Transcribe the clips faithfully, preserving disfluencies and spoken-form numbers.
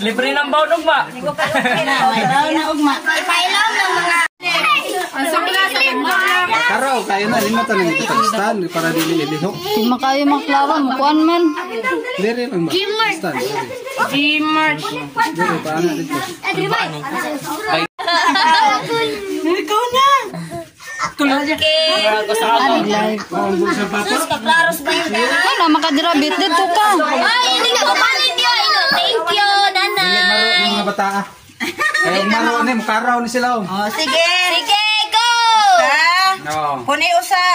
Libre ng baon, Ugma. Ugma. Pailaw ng mga... Karaw, kaya na rin natin ng Kazakhstan para nililihok. Kung makayo maklawan, mukuan man. Lirin ang ba? Kazakhstan. G-Mart. Lirin, paano natin ito? Ikaw na! Okay. Ikaw na, makadirabit dito ka. Ay, hindi ka kumalit yun. Thank you. Mga bata ah. Kaya umaro ni, mukaraw ni sila. Oh, sige. Sige, go! No. Puni usa.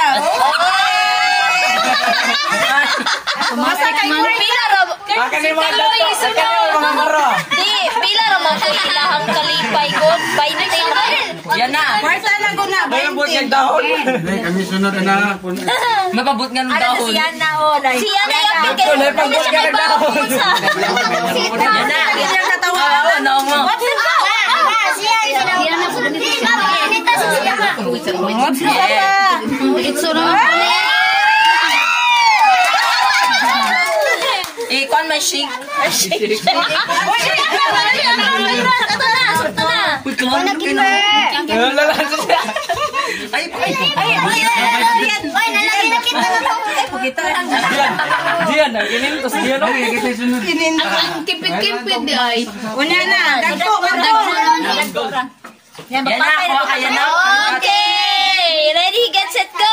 Masa kay pila ra. Bakit mo dapat sa kanila maro? Di, pila ra mo ilahang kalipay ko. twenty. Yan na. Pwersa lang ko na. Mabot ng dahon. Nay, kami sunod na. Mababot ng dahon. Siya na o. Siya na yung bigay. Mabot ng dahon. Yan na. Ikon may shake. Shake. Ay, ay, ay, ay, ay, nalagin na kita. Ay, pagkita lang. Diyan, naginin to sa diyan. Ang kipit-kipit di ay. Una na, dagko, dagko. Yan na, kaya na. Okay, ready, get set, go!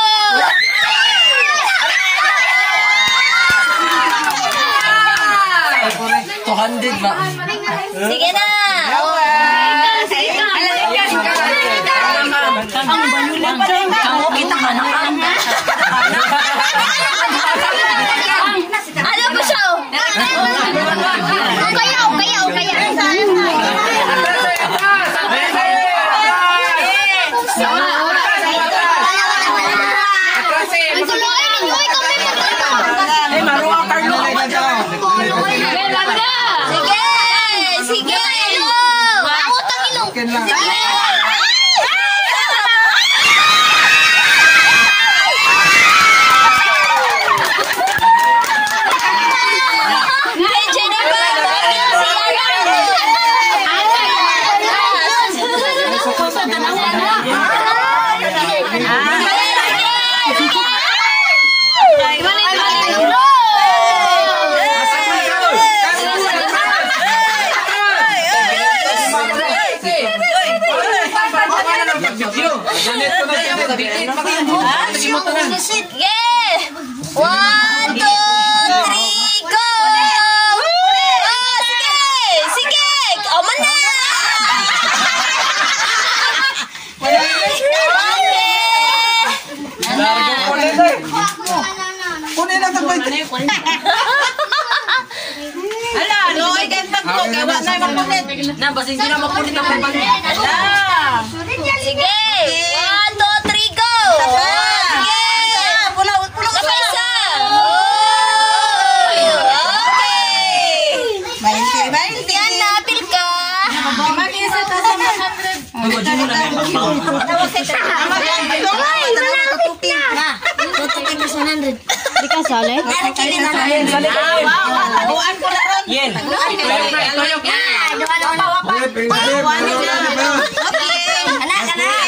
two hundred ba? Sige na! Nabasing sila makulit ang pagpapagod. Ala! Sige! One, two, three, go! Sige! Pulawot, pulawot! Kapag isa! Okay! Bainti, bainti! Yan, napil ka! Mag-isa ta sa one hundred! Mag-isa mo na may pagpapagod. Mag-isa ta! Mag-isa ta! Tutukin mo sa one hundred. Di ka sali? Narakirin na rin. Taguan ko na ron! Yan! Taguan ko na ron! Oke, anak-anak.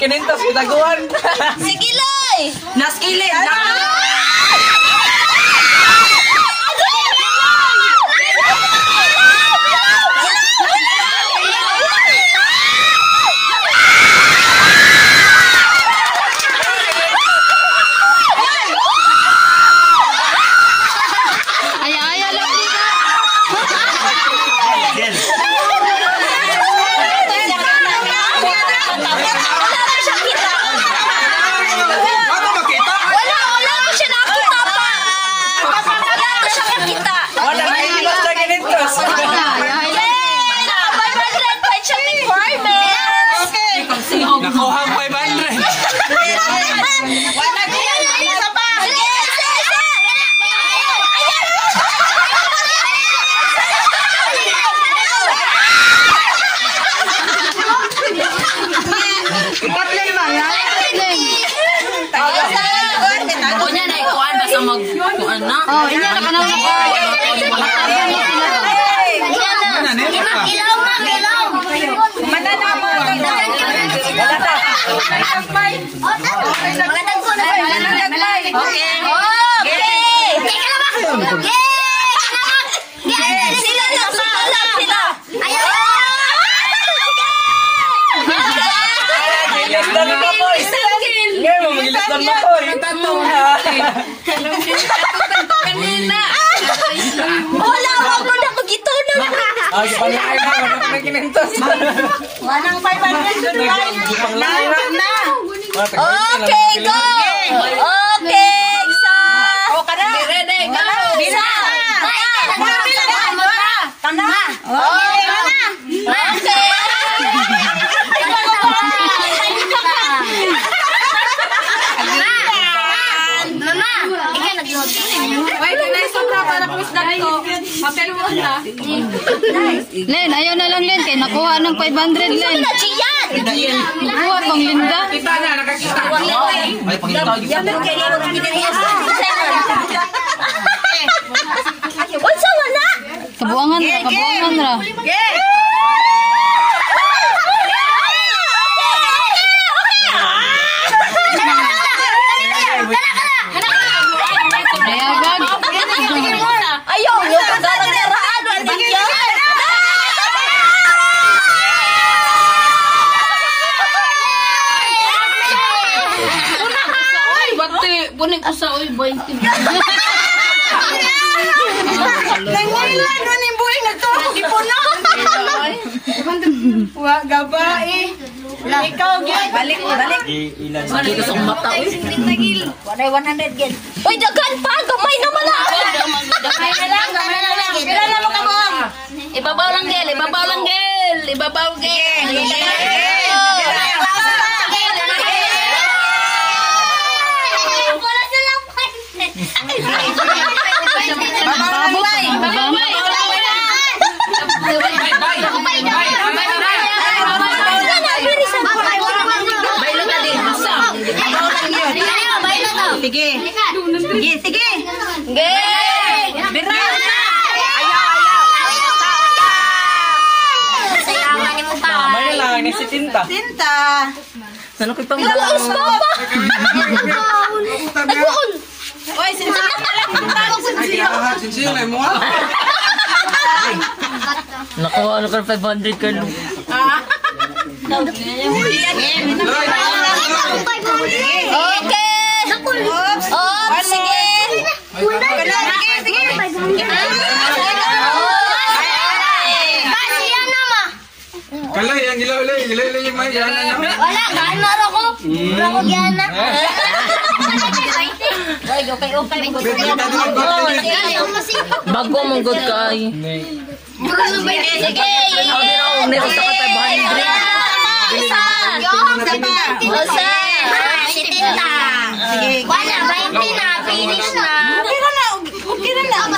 Kinintas kita guan. Sige loy. Naskili. Pokoknya naik kuan pas sama kuan. Oh, ini anak anak Okay, go! Okay, isa! O, kada! Ready, go! Bisa! Mabila na! Mabila! Tanda! Okay, mana? Okay! Mama! Ika nag-load. Wait, na sobra para kumisdan ko. Papel mo na. Len, ayaw na lang Len. Kaya nakuha ng five hundred Len. Nakuha kong Linda. Kita na, nakakita. Ay, pangita. Yaman kayo. Uy, sawa na! Kabuangan na, kabuangan na. Puning ko sa oil boy. Nangilan doon yung buhay na to. Ipunaw. Wah, gabai. Ikaw, gil. Balik, balik. Balik ko sa mata. one hundred gil. Uy, dagan pa. Gamay naman na. Gamay na lang. Gamay na lang. Kilala mo ka mong. Ibabaw lang gil. Ibabaw lang gil. Ibabaw gil. Sige. Sige, sige. Sige. Bira na. Ayaw, ayaw. Sayangan niyo pa. Mamaya lang ni si Tinta. Tinta. Saan ko itong dalawa? Nag-uus ko pa. Nag-uun. Uy, sinsiyo na lang. Sinsiyo. Sinsiyo na yung mga. Nakuha ano ka five hundred ka nung. Ah. Okay. Oops! Oops! Sige! Sige! Sige! Kasiyan naman! Kalay! Ang ilaw-ilay! Ilaw-ilay yung may yana naman! Wala! Kaan maro ko! Rako yana! Okay! Okay! Okay! Bago mong good kay! Sige! Isa! Isa! Si Tinta! Wala, twenty na. Finish na. Huwag na. Huwag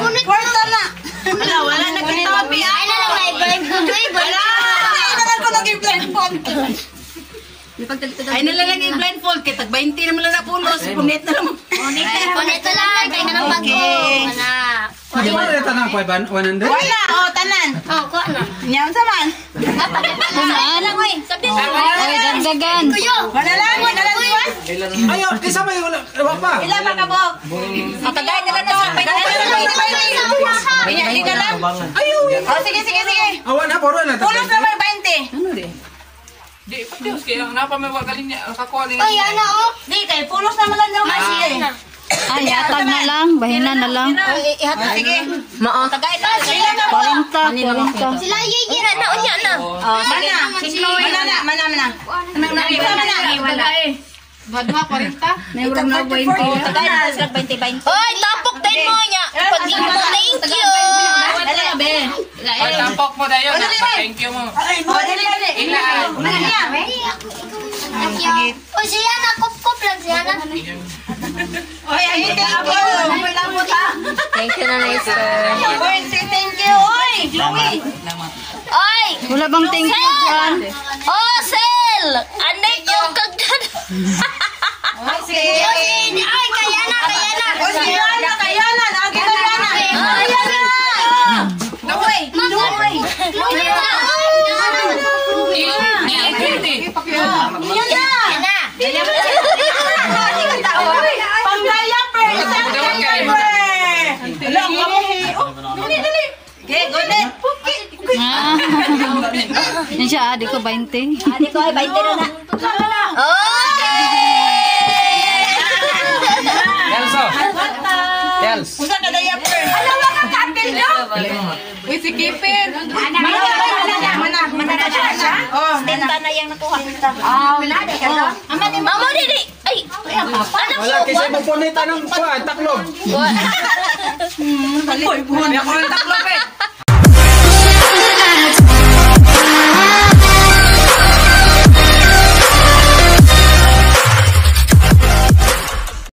na. Kwarta na. Wala, wala na kitabi. Ay, nalaway. Wala. Ay, nalang ko naging blindfold. Ay, nalang naging blindfold. Kitag twenty naman lang na punos. Punit na naman. Punit na lang. Kaya na lang bago. Wala. Hindi mo na tanang one hundred? Wala. O, tanan. O, kuha na. Nyaon saman. Saan lang, oy. Oy, dagdagan. Wala lang, wala lang. Ayo, isa pa yung wapa. Ilan pa ka po? Matagay nila to. Pinali na lang. Ayaw. O, sige, sige, sige. Awan na, poro na. Pulos na may twenty. Ano rin? Di, Diyos, kailangan na pa may wakalin niya. Ay, ano o? Di, kay pulos na malang naman. Ay, hatag na lang. Bahina na lang. Sige. Maa. Parinta, parinta. Sila yigira na, unya na. Mana, mana, mana, mana. Mana, mana. Matagay. Bad mga parinta? Mayroon na twenty. Oy, tapok din mo niya. Pag-ibon, thank you. Oy, tapok mo tayo. Thank you mo. Oy, dali, dali. Ilaan. Thank you. Oy, siya na. Kup-kup lang siya na. Oy, ayun ka po. Thank you na na isa. Oy, say thank you. Oy, Chloe. Oy. Wala bang thank you, Juan? Oh, Sel. Anay yung kagdana. Okay. Yan siya, adik ko twenty. Adik ko ay twenty na na. Yelso. Yels. Usa na dayap. Alawa ka kapil nyo. Uy, si Kipin. Manara siya na. Stinta na yung nakuha. Ama ni Mama Didi. Ay, wala kasi magpunay tanong ko, ang taklog. Magpunay, magpunay, ang taklog.